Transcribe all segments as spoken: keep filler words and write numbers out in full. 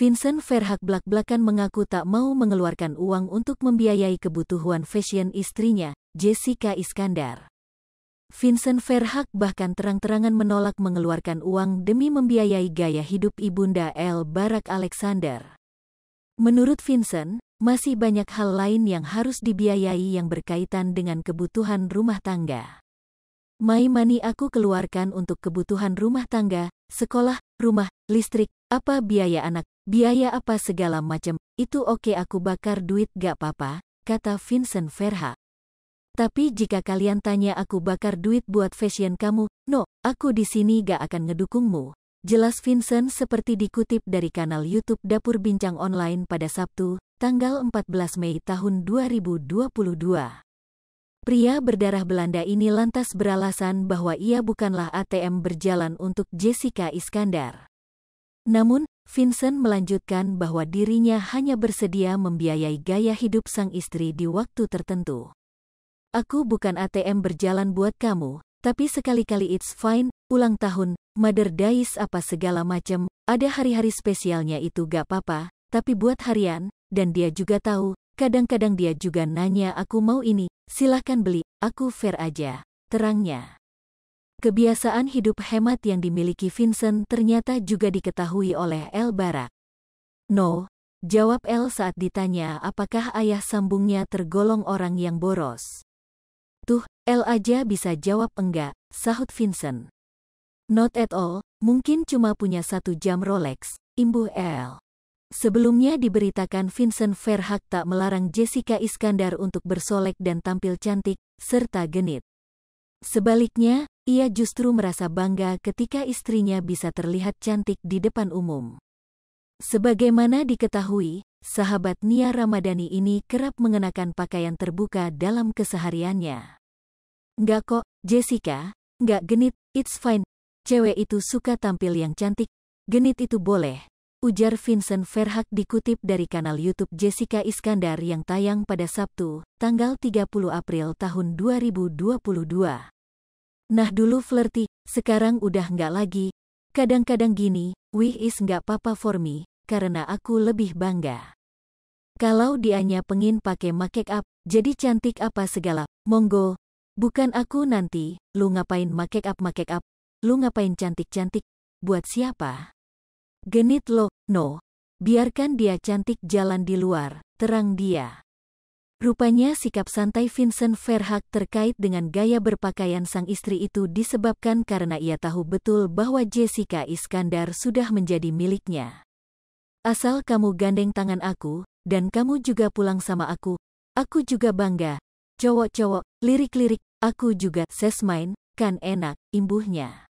Vincent Verhaag blak-blakan mengaku tak mau mengeluarkan uang untuk membiayai kebutuhan fashion istrinya, Jessica Iskandar. Vincent Verhaag bahkan terang-terangan menolak mengeluarkan uang demi membiayai gaya hidup ibunda El Barack Alexander. Menurut Vincent, masih banyak hal lain yang harus dibiayai yang berkaitan dengan kebutuhan rumah tangga. My money aku keluarkan untuk kebutuhan rumah tangga, sekolah, rumah, listrik, apa biaya anak, biaya apa segala macam, itu oke aku bakar duit gak apa-apa, kata Vincent Verhaag. Tapi jika kalian tanya aku bakar duit buat fashion kamu, no, aku di sini gak akan ngedukungmu. Jelas Vincent seperti dikutip dari kanal YouTube Dapur Bincang Online pada Sabtu, tanggal empat belas Mei tahun dua ribu dua puluh dua. Pria berdarah Belanda ini lantas beralasan bahwa ia bukanlah A T M berjalan untuk Jessica Iskandar. Namun, Vincent melanjutkan bahwa dirinya hanya bersedia membiayai gaya hidup sang istri di waktu tertentu. Aku bukan A T M berjalan buat kamu, tapi sekali-kali it's fine, ulang tahun, mother days apa segala macem, ada hari-hari spesialnya itu gak apa-apa, tapi buat harian, dan dia juga tahu, kadang-kadang dia juga nanya aku mau ini, silahkan beli, aku fair aja, terangnya. Kebiasaan hidup hemat yang dimiliki Vincent ternyata juga diketahui oleh El Barack. No, jawab El saat ditanya apakah ayah sambungnya tergolong orang yang boros. Tuh, El aja bisa jawab enggak, sahut Vincent. Not at all, mungkin cuma punya satu jam Rolex, imbuh El. Sebelumnya diberitakan Vincent Verhaag tak melarang Jessica Iskandar untuk bersolek dan tampil cantik, serta genit. Sebaliknya, ia justru merasa bangga ketika istrinya bisa terlihat cantik di depan umum. Sebagaimana diketahui, sahabat Nia Ramadhani ini kerap mengenakan pakaian terbuka dalam kesehariannya. Nggak kok, Jessica, nggak genit, it's fine. Cewek itu suka tampil yang cantik, genit itu boleh. Ujar Vincent Verhaag dikutip dari kanal YouTube Jessica Iskandar yang tayang pada Sabtu, tanggal tiga puluh April tahun dua ribu dua puluh dua. Nah dulu flirty, sekarang udah nggak lagi. Kadang-kadang gini, wih is nggak papa for me, karena aku lebih bangga. Kalau dianya pengin pakai make up, jadi cantik apa segala, monggo. Bukan aku nanti, lu ngapain make up-make up, lu ngapain cantik-cantik, buat siapa? Genit lo, no. Biarkan dia cantik jalan di luar, terang dia. Rupanya sikap santai Vincent Verhaag terkait dengan gaya berpakaian sang istri itu disebabkan karena ia tahu betul bahwa Jessica Iskandar sudah menjadi miliknya. Asal kamu gandeng tangan aku, dan kamu juga pulang sama aku, aku juga bangga. Cowok-cowok, lirik-lirik, aku juga sesmain, kan enak, imbuhnya.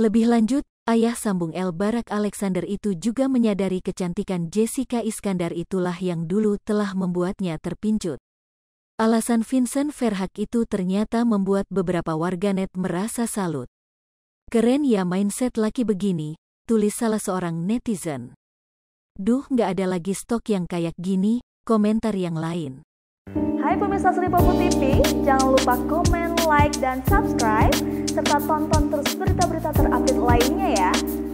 Lebih lanjut, ayah sambung El Barack Alexander itu juga menyadari kecantikan Jessica Iskandar itulah yang dulu telah membuatnya terpincut. Alasan Vincent Verhaag itu ternyata membuat beberapa warganet merasa salut. Keren ya mindset laki begini, tulis salah seorang netizen. Duh nggak ada lagi stok yang kayak gini, komentar yang lain. Hai pemirsa Sri Popo T V, jangan lupa komen, like, dan subscribe, serta tonton terus berita-berita terupdate lainnya ya.